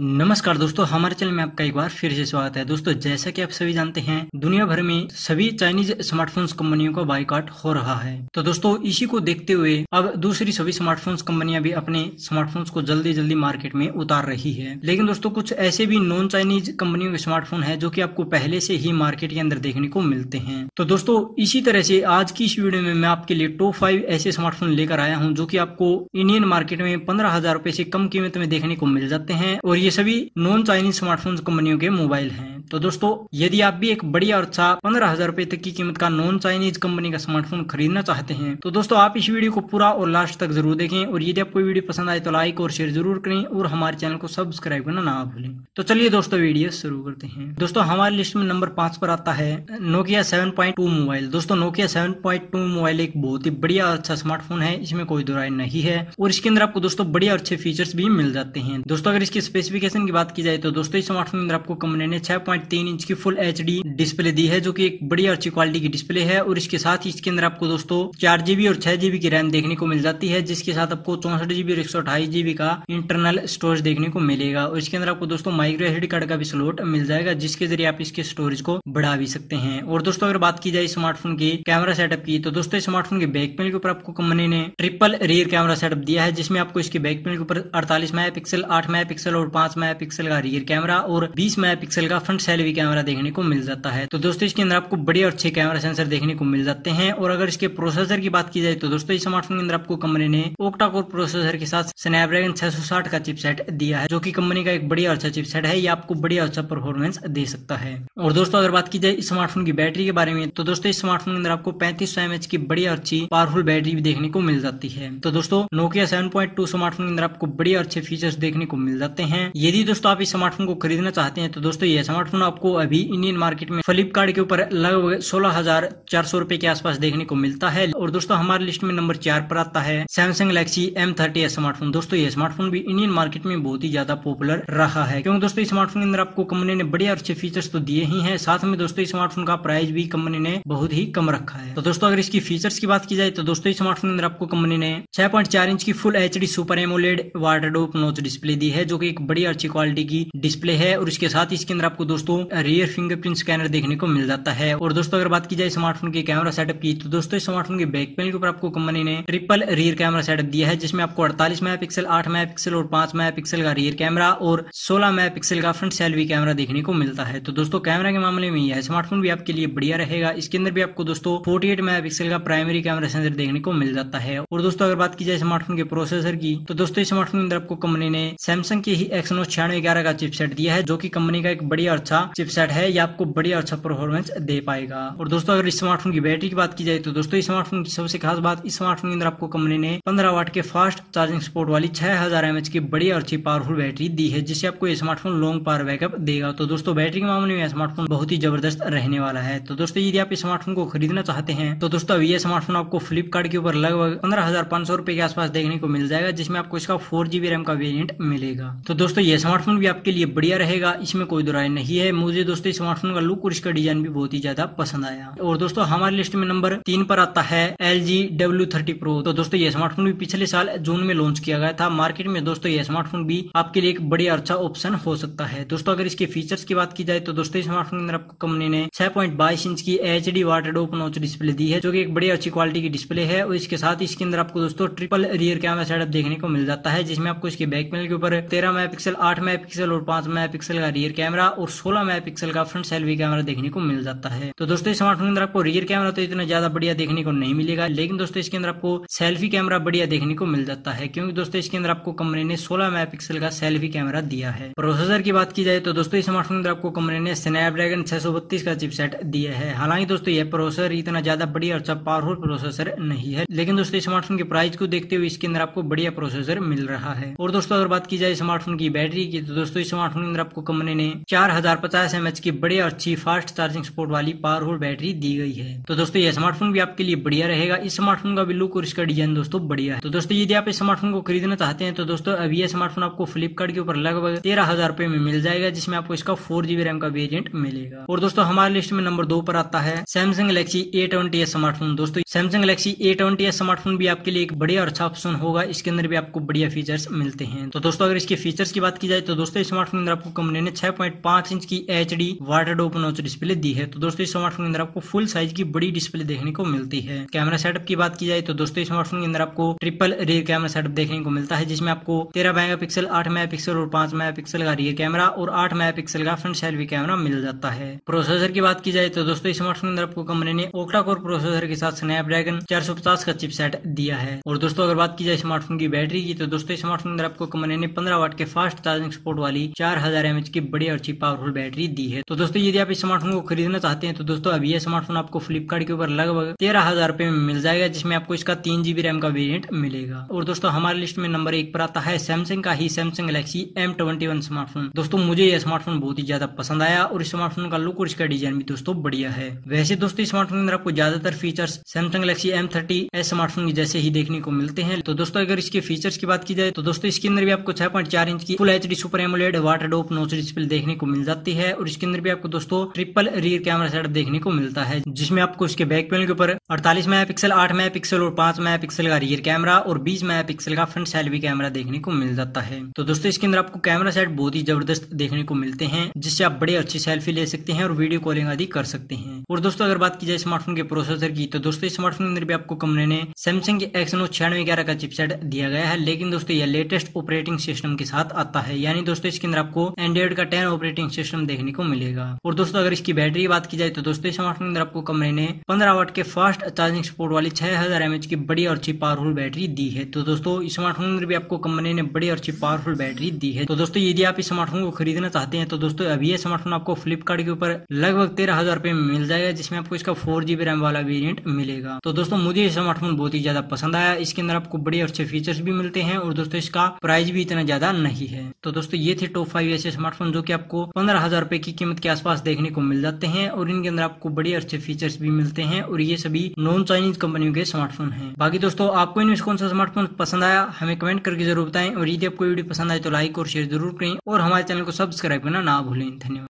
नमस्कार दोस्तों, हमारे चैनल में आपका एक बार फिर से स्वागत है। दोस्तों, जैसा कि आप सभी जानते हैं, दुनिया भर में सभी चाइनीज स्मार्टफोन्स कंपनियों का बायकॉट हो रहा है। तो दोस्तों, इसी को देखते हुए अब दूसरी सभी स्मार्टफोन्स कंपनियां भी अपने स्मार्टफोन्स को जल्दी जल्दी मार्केट में उतार रही है। लेकिन दोस्तों, कुछ ऐसे भी नॉन चाइनीज कंपनियों के स्मार्टफोन है जो की आपको पहले से ही मार्केट के अंदर देखने को मिलते हैं। तो दोस्तों, इसी तरह से आज की इस वीडियो में मैं आपके लिए टॉप 5 ऐसे स्मार्टफोन लेकर आया हूँ जो की आपको इंडियन मार्केट में 15,000 रुपए से कम कीमत में देखने को मिल जाते हैं और ये सभी नॉन चाइनीज स्मार्टफोन कंपनियों के मोबाइल हैं। तो दोस्तों, यदि आप भी एक बढ़िया और अच्छा 15,000 रुपए तक की कीमत का नॉन चाइनीज कंपनी का स्मार्टफोन खरीदना चाहते हैं तो दोस्तों, आप इस वीडियो को पूरा और लास्ट तक जरूर देखें और यदि आपको वीडियो पसंद आए तो लाइक और शेयर जरूर करें और हमारे चैनल को सब्सक्राइब करना ना भूलें। तो चलिए दोस्तों, वीडियो शुरू करते हैं। दोस्तों, हमारे लिस्ट में नंबर 5 पर आता है नोकिया 7.2 मोबाइल। दोस्तों, नोकिया 7.2 मोबाइल एक बहुत ही बढ़िया और अच्छा स्मार्टफोन है, इसमें कोई दो राय नहीं है और इसके अंदर आपको दोस्तों बढ़िया और अच्छे फीचर्स भी मिल जाते हैं। दोस्तों, अगर इसकी स्पेसिफिकेशन की बात की जाए तो दोस्तों, इस स्मार्टफोन के अंदर आपको कंपनी ने 6.3 इंच की फुल HD डिस्प्ले दी है जो कि एक बढ़िया अच्छी क्वालिटी की डिस्प्ले है और इसके साथ ही इसके अंदर आपको दोस्तों 4GB और 6GB की रैम देखने को मिल जाती है, जिसके साथ आपको 64GB और 128GB का इंटरनल स्टोरेज देखने को मिलेगा और इसके अंदर आपको दोस्तों माइक्रो SD कार्ड का भी स्लॉट मिल जाएगा, जिसके जरिए आप इसके स्टोरेज को बढ़ा भी सकते हैं। और दोस्तों, अगर बात की जाए स्मार्टफोन की कैमरा सेटअप की तो दोस्तों, स्मार्टफोन के बैक पैनल के ऊपर आपको कंपनी ने ट्रिपल रियर कैमरा सेटअप दिया है, जिसमें आपको इसके बैक पैनल के ऊपर 48 मेगापिक्सल, 8 मेगापिक्सल और 5 मेगापिक्सल का रियर कैमरा और 20 मेगापिक्सल का फ्रंट सेल्फी कैमरा देखने को मिल जाता है। तो दोस्तों, इसके अंदर आपको बड़े और अच्छे कैमरा सेंसर देखने को मिल जाते हैं। और अगर इसके प्रोसेसर की बात की जाए तो दोस्तों, इस स्मार्टफोन के अंदर आपको कंपनी ने ओक्टा कोर प्रोसेसर के साथ स्नैपड्रैगन 660 का चिपसेट दिया है जो कि कंपनी का एक बढ़िया अच्छा चिपसेट है, ये आपको बढ़िया अच्छा परफॉर्मेंस दे सकता है। और दोस्तों, अगर बात की जाए इस स्मार्टफोन की बैटरी के बारे में तो दोस्तों, इस स्मार्टफोन के अंदर आपको 3500 mAh की बढ़िया अच्छी पावरफुल बैटरी भी देखने को मिल जाती है। तो दोस्तों, नोकिया 7.2 स्मार्टफोन के अंदर आपको बढ़िया अच्छे फीचर्स देखने को मिल जाते हैं। यदि दोस्तों आप इस स्मार्टफोन को खरीदना चाहते हैं तो दोस्तों, यह स्मार्टफोन आपको अभी इंडियन मार्केट में फ्लिपकार्ट के ऊपर लगभग 16,400 रुपए के आसपास देखने को मिलता है। और दोस्तों, हमारे लिस्ट में नंबर 4 पर आता है सैमसंग गैलेक्सी M30s स्मार्टफोन। दोस्तों, यह स्मार्टफोन भी इंडियन मार्केट में बहुत ही ज्यादा पॉपुलर रहा है क्योंकि दोस्तों, इस स्मार्टफोन के अंदर आपको कंपनी ने बढ़िया अच्छे फीचर्स तो दिए ही है, साथ में दोस्तों इस स्मार्टफोन का प्राइस भी कंपनी ने बहुत ही कम रखा है। तो दोस्तों, अगर इसकी फीचर्स की बात की जाए तो दोस्तों, इस स्मार्टफोन के अंदर आपको कंपनी ने 6.4 इंच की full HD super AMOLED waterproof notch display दी है जो की एक बढ़िया अच्छी क्वालिटी की डिस्प्ले है और इसके साथ इसके अंदर आपको दोस्तों रियर फिंगरप्रिंट स्कैनर देखने को मिल जाता है। और दोस्तों, अगर बात की जाए स्मार्टफोन के कैमरा सेटअप की तो दोस्तों, इस स्मार्टफोन के बैक पैनल के ऊपर आपको कंपनी ने ट्रिपल रियर कैमरा सेटअप दिया है, जिसमें आपको 48 मेगापिक्सल, 8 मेगापिक्सल और 5 मेगापिक्सल का रियर कैमरा और 16 मेगापिक्सल का फ्रंट सेल्फी कैमरा देखने को मिलता है। तो दोस्तों, कैमरा के मामले में यह स्मार्टफोन भी आपके लिए बढ़िया रहेगा। इसके अंदर भी आपको दोस्तों 48 मेगापिक्सल का प्राइमरी कैमरा सेंसर देखने को मिल जाता है। और दोस्तों, अगर बात की जाए स्मार्टफोन के प्रोसेसर की तो दोस्तों, इस स्मार्टफोन के अंदर आपको कंपनी ने सैमसंग के ही एक्सनोस 9611 का चिपसेट दिया है जो की कंपनी का एक बढ़िया अच्छा चिपसेट है, यह आपको बढ़िया अच्छा परफॉर्मेंस दे पाएगा। और दोस्तों, अगर इस स्मार्टफोन की बैटरी की बात की जाए तो दोस्तों, इस स्मार्टफोन की सबसे खास बात, इस स्मार्टफोन के अंदर आपको कंपनी ने 15 वाट के फास्ट चार्जिंग सपोर्ट वाली 6000 mAh की बड़ी और अच्छी पावरफुल बैटरी दी है, जिससे आपको ये स्मार्टफोन लॉन्ग पावर बैकअप देगा। तो दोस्तों, बैटरी के मामले में स्मार्टफोन बहुत ही जबरदस्त रहने वाला है। तो दोस्तों, यदि आप इस स्मार्टफोन को खरीदना चाहते हैं तो दोस्तों, ये स्मार्टफोन आपको फ्लिपकार्ट के ऊपर लगभग 15,500 रुपए के आसपास देखने को मिल जाएगा, जिसमें आपको इसका 4GB रैम का वेरियंट मिलेगा। तो दोस्तों, ये स्मार्टफोन भी आपके लिए बढ़िया रहेगा, इसमें कोई दो राय नहीं है। मुझे दोस्तों इस स्मार्टफोन का लुक और इसका डिजाइन भी बहुत ही ज्यादा पसंद आया। और दोस्तों, हमारे लिस्ट में नंबर 3 पर आता है LG W30 Pro। तो दोस्तों, यह स्मार्टफोन भी पिछले साल जून में लॉन्च किया गया था। मार्केट में दोस्तों, यह स्मार्टफोन भी आपके लिए एक बढ़िया अच्छा ऑप्शन हो सकता है। दोस्तों, अगर इसके फीचर्स की बात की जाए तो दोस्तों, स्मार्टफोन के अंदर आपको कंपनी ने 6.22 इंच की HD वाटरप्रूफ नॉच डिस्प्ले दी है जो की एक बढ़िया अच्छी क्वालिटी की डिस्प्ले है। और इसके साथ इसके अंदर आपको दोस्तों ट्रिपल रियर कैमरा सेटअप देखने को मिल जाता है, जिसमें आपको इसके बैक पैनल के ऊपर 13 मेगापिक्सल, 8 मेगापिक्सल और 5 मेगापिक्सल का रियर कैमरा और 16 मेगापिक्सल का फ्रंट सेल्फी कैमरा देखने को मिल जाता है। तो दोस्तों, स्मार्टफोन के अंदर आपको रियर कैमरा तो इतना ज्यादा बढ़िया देखने को नहीं मिलेगा, लेकिन दोस्तों इसके अंदर आपको सेल्फी कैमरा बढ़िया देखने को मिल जाता है क्योंकि दोस्तों इसके अंदर आपको कंपनी ने 16 मेगापिक्सल का सेल्फी कैमरा दिया है। प्रोसेसर की बात की जाए तो दोस्तों, स्मार्टफोन के अंदर आपको कंपनी ने स्नैपड्रैगन 632 का चिपसेट दिया है। हालांकि दोस्तों, यह प्रोसेसर इतना ज्यादा बढ़िया अच्छा पावरफुल प्रोसेसर नहीं है, लेकिन दोस्तों स्मार्टफोन के प्राइस को देखते हुए इसके अंदर आपको बढ़िया प्रोसेसर मिल रहा है। और दोस्तों, अगर बात की जाए स्मार्टफोन की बैटरी की तो दोस्तों, स्मार्टफोन के अंदर आपको कंपनी ने 4,000 50 mAh की बड़े और अच्छी फास्ट चार्जिंग सपोर्ट वाली पावरफुल बैटरी दी गई है। तो दोस्तों ये स्मार्टफोन भी आपके लिए बढ़िया रहेगा। इस स्मार्टफोन का भी लुक और इसका डिजाइन दोस्तों बढ़िया है। तो दोस्तों यदि आप इस स्मार्टफोन को खरीदना चाहते हैं तो दोस्तों अब यह स्मार्टफोन आपको फ्लिपकार्ट के ऊपर लगभग 13,000 रुपए में मिल जाएगा, जिसमें आपको इसका 4GB रैम का वेरिएंट मिलेगा। और दोस्तों हमारे लिस्ट में नंबर 2 पर आता है सैमसंग गैलेक्सी A20s स्मार्टफोन। दोस्तों सैमसंग गैलेक्सी A20s स्मार्टफोन भी आपके लिए एक बढ़िया और अच्छा ऑप्शन होगा। इसके अंदर भी आपको बढ़िया फीचर्स मिलते हैं। तो दोस्तों अगर इसके फीचर्स की बात की जाए तो दोस्तों स्मार्टफोन अंदर आपको कंपनी ने 6.5 इंच की HD water drop notch display दी है। तो दोस्तों इस स्मार्टफोन के अंदर आपको फुल साइज की बड़ी डिस्प्ले देखने को मिलती है। कैमरा सेटअप की बात की जाए तो दोस्तों स्मार्टफोन के अंदर आपको ट्रिपल रियर कैमरा सेटअप देखने को मिलता है, जिसमें आपको 13 मेगापिक्सल, 8 मेगापिक्सल और 5 मेगापिक्सल का रियर कैमरा और 8 मेगापिक्सल का फ्रंट सेल्फी कैमरा मिल जाता है। प्रोसेसर की बात की जाए तो दोस्तों स्मार्टफोन के अंदर आपको कंपनी ने ओक्टा कोर प्रोसेसर के साथ स्नैपड्रैगन 450 का चिपसेट दिया है। और दोस्तों अगर बात की जाए स्मार्टफोन की बैटरी की तो दोस्तों स्मार्टफोन के अंदर आपको कंपनी ने 15 वाट के फास्ट चार्जिंग सपोर्ट वाली 4000 mAh की बड़ी और अच्छी पावरफुल बैटरी दी है। तो दोस्तों यदि आप इस स्मार्टफोन को खरीदना चाहते हैं तो दोस्तों अब यह स्मार्टफोन आपको फ्लिपकार्ट के ऊपर लगभग 13,000 रुपए में मिल जाएगा, जिसमें आपको इसका 3GB रैम का वेरिएंट मिलेगा। और दोस्तों हमारे लिस्ट में नंबर 1 पर आता है सैमसंग का ही सैमसंग गैलेक्सी M21 स्मार्टफोन। दोस्तों मुझे यह स्मार्टफोन बहुत ही ज्यादा पसंद आया और इस स्मार्टफोन का लुक और इसका डिजाइन भी दोस्तों बढ़िया है। वैसे दोस्तों स्मार्टफोन के अंदर आपको ज्यादातर features Samsung Galaxy M30s smartphone के जैसे ही देखने को मिलते हैं। तो दोस्तों अगर इसके फीचर्स की बात की जाए तो दोस्तों इसके अंदर भी आपको 6.4 इंच की full HD super AMOLED water drop notch display देखने को मिल जाती है। और इसके अंदर भी आपको दोस्तों ट्रिपल रियर कैमरा सेटअप देखने को मिलता है, जिसमें आपको इसके बैक पैनल के ऊपर 48 मेगापिक्सल, 8 मेगापिक्सल और 5 मेगापिक्सल का रियर कैमरा और 20 मेगापिक्सल का फ्रंट सेल्फी कैमरा देखने को मिल जाता है। तो दोस्तों इसके अंदर आपको कैमरा सेट बहुत ही जबरदस्त देखने को मिलते हैं, जिससे आप बड़े अच्छी सेल्फी ले सकते हैं और वीडियो कॉलिंग आदि कर सकते हैं। और दोस्तों अगर बात की जाए स्मार्टफोन के प्रोसेसर की तो दोस्तों स्मार्टफोन के अंदर भी आपको कंपनी ने सैमसंग के एक्सनो 9611 का चिपसेट दिया गया है, लेकिन दोस्तों यह लेटेस्ट ऑपरेटिंग सिस्टम के साथ आता है। यानी दोस्तों इसके अंदर आपको एंड्रॉइड का 10 ऑपरेटिंग सिस्टम देखने को मिलेगा। और दोस्तों अगर इसकी बैटरी की बात की जाए तो दोस्तों स्मार्टफोन के अंदर आपको कंपनी ने 15 वाट के फास्ट चार्जिंग सपोर्ट वाली 6000 mAh की बड़ी और अच्छी पावरफुल बैटरी दी है। तो दोस्तों स्मार्टफोन के अंदर भी आपको कंपनी ने बड़ी और अच्छी पावरफुल बैटरी दी है। तो दोस्तों यदि आप इस स्मार्टफोन को खरीदना चाहते हैं तो दोस्तों अभी यह स्मार्टफोन आपको फ्लिपकार्ट के ऊपर लगभग 13,000 रुपए में मिल जाएगा, जिसमें आपको इसका 4GB रैम वाला वेरिएंट मिलेगा। तो दोस्तों मुझे स्मार्टफोन बहुत ही ज्यादा पसंद आया। इसके अंदर आपको बड़े अच्छे फीचर्स भी मिलते हैं और दोस्तों इसका प्राइस भी इतना ज्यादा नहीं है। तो दोस्तों ये थे टॉप 5 ऐसे स्मार्टफोन जो कि आपको 15,000 रुपए की कीमत के आसपास देखने को मिल जाते हैं और इनके अंदर आपको बड़े अच्छे फीचर्स भी मिलते हैं और ये सभी नॉन चाइनीज कंपनियों के स्मार्टफोन हैं। बाकी दोस्तों आपको इनमें कौन सा स्मार्टफोन पसंद आया हमें कमेंट करके जरूर बताएं। और यदि आपको वीडियो पसंद आए तो लाइक और शेयर जरूर करें और हमारे चैनल को सब्सक्राइब करना ना भूलें। धन्यवाद।